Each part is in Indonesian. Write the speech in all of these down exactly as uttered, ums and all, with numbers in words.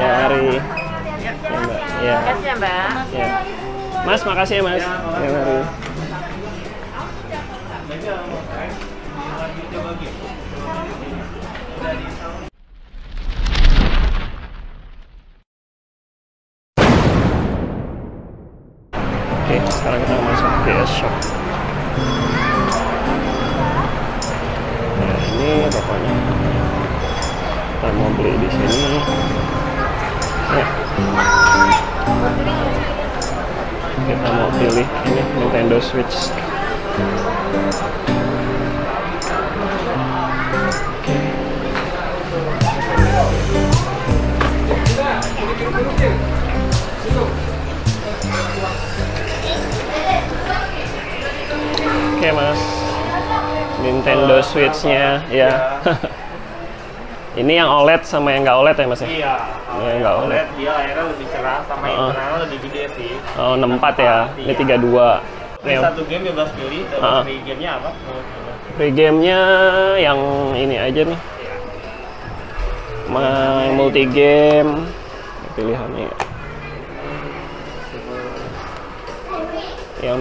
Ya, mari. Ya, Mbak. Ya. Makasih ya, Mbak. Ya. Mas, makasih ya, Mas. Ya, mari. Oke, sekarang kita masuk P S Shop. Nah, ini tokonya. Kita mau beli di sini. Ya. Kita mau pilih ini Nintendo Switch. Oke, Mas, Nintendo Switch-nya ya. Ini yang O L E D sama yang nggak O L E D ya, Mas? Iya, ya, yang nggak O L E D. O L E D dia layarnya lebih cerah, sama uh. internalnya lebih gede sih. Oh, enam puluh empat ya, ini tiga puluh dua. Ini satu game bebas pilih, terus uh. free game-nya apa? Free game-nya yang ini aja nih. Main multi game pilihannya yang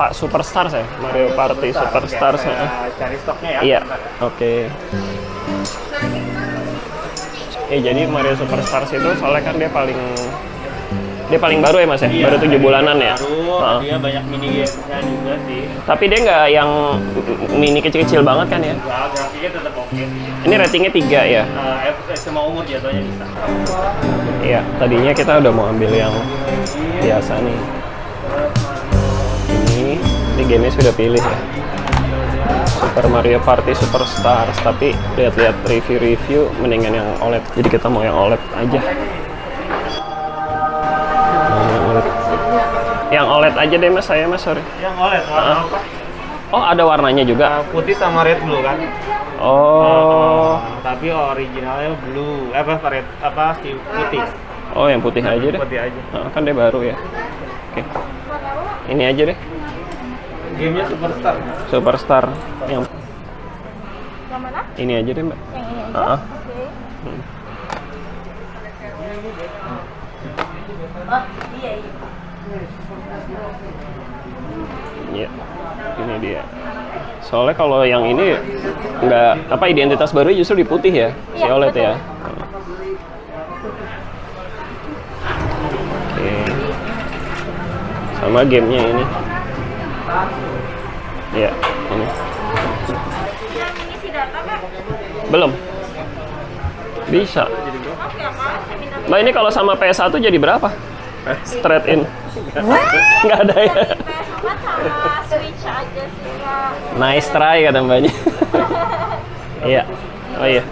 Pak Superstars ya, Mario Party Superstars. Cari stoknya ya. Iya, oke. Eh jadi Mario Superstars itu soalnya kan dia paling dia paling baru ya, Mas ya, iya, baru tujuh bulanan ya. Baru, uh. dia banyak mini game-nya juga sih. Tapi dia nggak yang mini kecil-kecil banget kan ya? Nah, grafiknya tetap oke. Ini ratingnya tiga ya? Eh, uh, semua umur jatuhnya bisa. Iya, tadinya kita udah mau ambil yang biasa nih. Ini, ini gamenya sudah pilih ya. Super Mario Party Superstars, tapi lihat-lihat review-review mendingan yang O L E D. Jadi kita mau yang O L E D aja. Yang O L E D aja deh, Mas, saya Mas, sorry. Yang O L E D warna uh. apa? Oh, ada warnanya juga. Uh, putih sama red blue kan? Oh. Uh, tapi originalnya blue, eh, apa red apa si putih. Oh, yang putih aja deh. Putih aja. Uh, kan dia baru ya. Oke. Okay. Ini aja deh. Gamenya Superstar. Superstar. Yang mana? Ini aja deh, Mbak. Yang ini aja. Uh -uh. Oke. Okay. Hmm. Oh, iya iya. Ya, ini dia. Soalnya kalau yang ini nggak apa identitas baru justru di putih ya, si O L E D ya. Oke, sama gamenya ini. Ya, ini. Belum. Bisa. Mbak, ini kalau sama P S satu jadi berapa? Straight in. Nggak ada ya. Sama Switch aja sih, Kak. Nice try kata Mbaknya. Iya. Oh iya.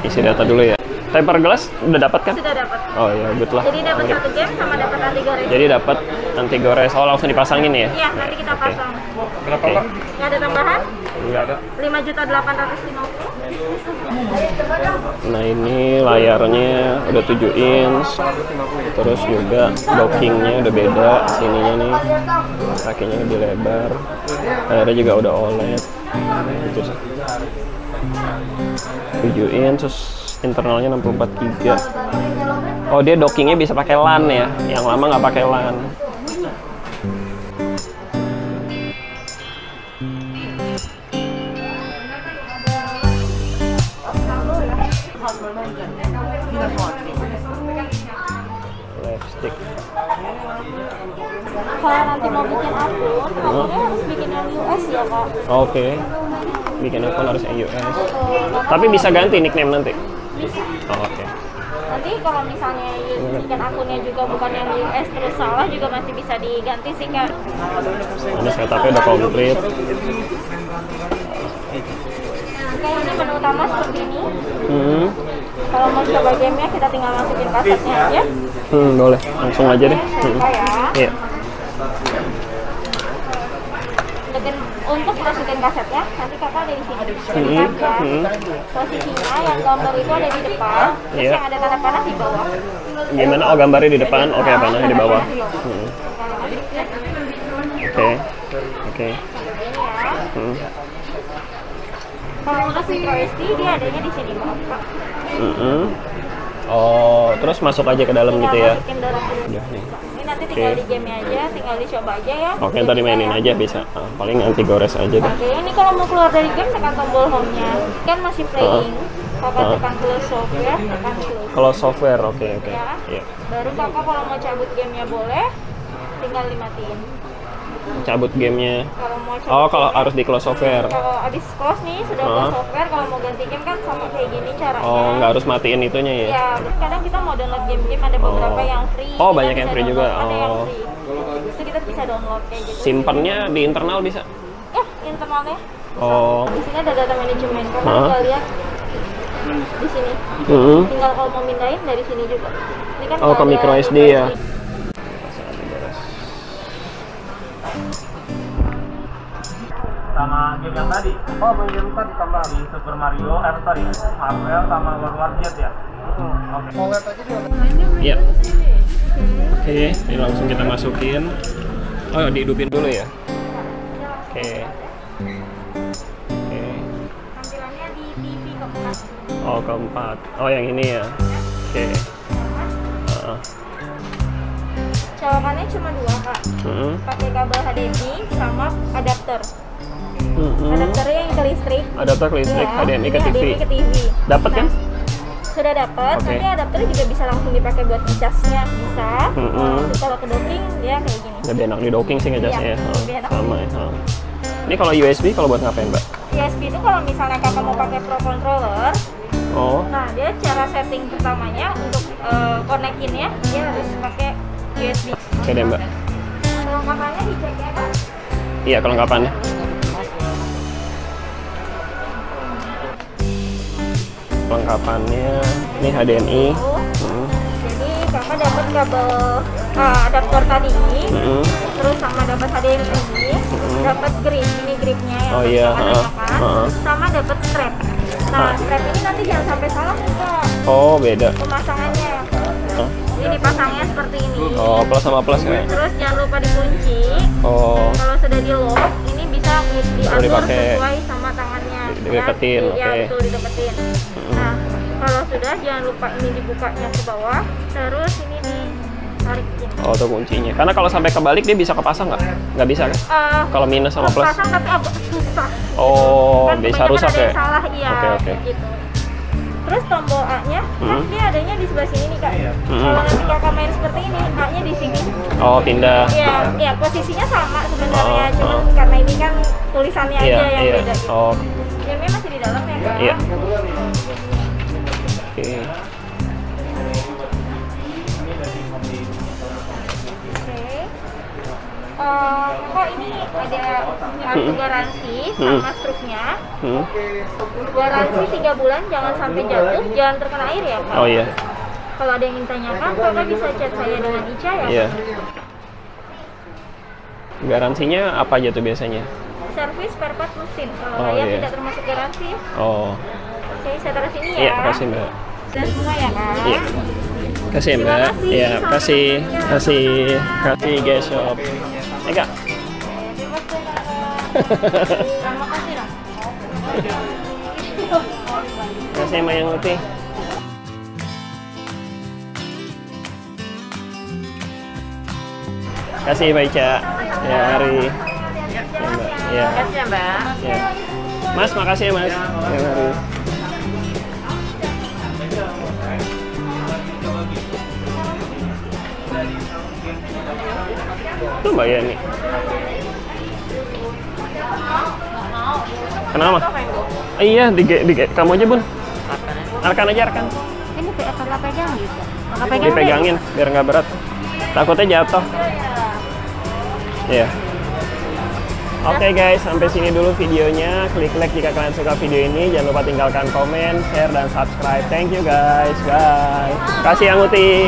Isi data dulu ya. Temper glass udah dapat kan? Sudah dapat. Oh iya, good lah. Jadi dapat satu game sama dapat anti gores. Jadi dapat anti gores. Oh, langsung dipasangin ya? Iya, nanti kita pasang. Berapa Pak? Nggak ada tambahan? Nggak ada. lima juta delapan ratus lima puluh ribu. Nah, ini layarnya udah tujuh inch. Terus juga dockingnya udah beda, sininya nih. Kakinya lebih lebar. Layarnya juga udah O L E D. Gitu sih. tujuh inch terus internalnya enam puluh empat giga. Oh, dia dockingnya bisa pakai LAN ya. Yang lama nggak pakai LAN. Lipstick. Kalau nanti mau bikin akun, kamu harus bikin yang U S ya, Pak. Oke. Bikin akun harus yang U S. Tapi bisa ganti nickname nanti. Bisa. Oh, oke. Okay. Nanti kalau misalnya bikin akunnya juga bukan yang U S terus salah juga masih bisa diganti sih, Kak. Ini setupnya udah komplit. Kayak ini menu utama seperti ini. Hmm. Kalau mau coba gamenya kita tinggal masukin kasetnya aja. Hmm, boleh. Langsung aja deh. Hmm. Iya. Untuk masukin kasetnya, nanti kakak ada di sini. Jadi hmm. kan hmm. posisinya yang gambar itu ada di depan, yeah. terus yang ada tanda panah di bawah. Gimana? Oh, gambarnya di depan, oke, okay, panahnya di bawah. Hmm. Oke, okay. oke. Okay. Hmm. Kalau untuk micro S D dia adanya di sini, Pak. Mm -hmm. Oh, terus masuk aja ke dalam gitu ya? Udah nih. Ini nanti tinggal di game aja, tinggal dicoba aja ya. Oke, ntar dimainin aja bisa. Paling nanti gores aja deh. Oke, ini kalau mau keluar dari game tekan tombol home-nya. Kan masih playing. Kakak tekan close software, tekan close. Kalau software, oke oke. Baru kakak kalau mau cabut gamenya boleh, tinggal dimatiin. Cabut gamenya. Kalau mau cabut oh, kalau harus di close software. Kalau abis close nih, sudah uh. close software. Kalau mau ganti game kan sama kayak gini caranya. Oh, nggak harus matiin itunya ya? Iya, kadang kita mau download game-game ada beberapa oh. yang free. Oh, banyak yang free download, juga. Ada oh. yang free. Terus kita bisa download kayak gitu. Simpennya di internal bisa? Ya, internalnya. Bisa. Oh. Di sini ada data manajemen. Karena uh. kita lihat di sini. Uh-huh. Tinggal kalau mau mindahin dari sini juga. Ini kan oh, ke micro S D ya. Sama game yang tadi? Oh, game yang tadi tambah di Super Mario, eh tadi Marvel sama World War Z ya? Oke. Mau lihat aja dulu? Iya. Oke, ini langsung kita masukin. Oh, dihidupin dulu ya? Oke. Oke. Tampilannya di T V keempat. Oh, keempat. Oh, yang ini ya? Oke. Colokannya cuma dua, Kak. Pakai kabel H D M I sama adapter. Mm-hmm. Adapternya yang ke listrik. Adapter ke listrik, ya, H D M I ke T V. H D M I ke T V. Dapat nah, kan? Sudah dapat, okay. Tapi adapternya juga bisa langsung dipakai buat ngecasnya, bisa. Mm-hmm. Kalau ke docking ya kayak gini. Lebih enak di docking sih ngecasnya. Iya, lebih enak. Sama ya. Oh. Ini kalau U S B kalau buat ngapain, Mbak? U S B itu kalau misalnya kakak mau pakai Pro Controller. Oh. Nah, dia cara setting pertamanya untuk uh, konekinnya dia harus pakai U S B. Oke deh, Mbak. Kelengkapannya dicek ya, Pak? Iya, kelengkapannya. Kelengkapannya ini H D M I. Hmm. Jadi kakak dapat kabel uh, adaptor tadi, hmm. terus sama dapat H D M I, hmm. dapat grip, ini gripnya yang oh, iya. uh, uh. sama dapat strap. Nah, uh. strap ini nanti jangan sampai salah juga. Oh, beda. Pemasangannya. Uh. Ini dipasangnya seperti ini. Oh, plus sama plus ya. Terus jangan lupa dikunci. Oh. Kalau sudah di lock, ini bisa diatur sesuai sama tangannya. Dideketin, ya, oke. Okay. Ya, betul dideketin. Nah, kalau sudah jangan lupa ini dibukanya ke bawah, terus ini ditarikin. Oh, itu kuncinya. Karena kalau sampai kebalik dia bisa kepasang nggak? Nggak bisa kan? Uh, kalau minus sama plus. Kepasang tapi agak susah. Oh, gitu. Kan bisa rusak ya? Salah, iya. Oke, oke. Gitu. Terus tombol A-nya, hmm. kan dia adanya di sebelah sini nih, Kak. Hmm. Kalau nanti kakak main seperti ini, A-nya di sini. Oh, pindah. Iya, ya, posisinya sama sebenarnya, oh, cuman oh. karena ini kan tulisannya yeah, aja yang yeah. beda gitu. Oh. Jamnya masih di dalam ya, Kak? Iya. Oke. Okay. Uh, kok ini ada kartu garansi sama hmm. struknya. Hmm. Garansi tiga bulan, jangan sampai jatuh, jangan terkena air ya, Pak. Oh iya. Kalau ada yang ingin tanyakan, Kakak bisa chat saya dengan Ica ya. Iya. Garansinya apa aja tuh biasanya? Servis spare part mesin. Kalau oh, saya iya. tidak termasuk garansi. Oh. Oke, saya taruh sini ya. Iya, kasih Mbak. Sudah semua ya, Kak? Iya. Kasih Mbak. Iya, kasih. Kasih. Kasih guys shop. Ega. Terima kasih dong. Kasih sama yang putih. Kasih Mbak Ica. Ya hari. Ya. Makasih ya Mbak. Ya. Mas, makasih ya Mas. Ya hari. Itu Mbak Yani. Kenapa? Oh, iya, di, di kamu aja Bun. Arkan aja, Arkan. Ini kakak pegang gitu. Kakak pegang. Dipegangin deh. Biar nggak berat. Takutnya jatuh. Iya. Yeah. Oke okay guys, sampai sini dulu videonya. Klik like jika kalian suka video ini. Jangan lupa tinggalkan komen, share, dan subscribe. Thank you guys, guys. Kasih yang Uti.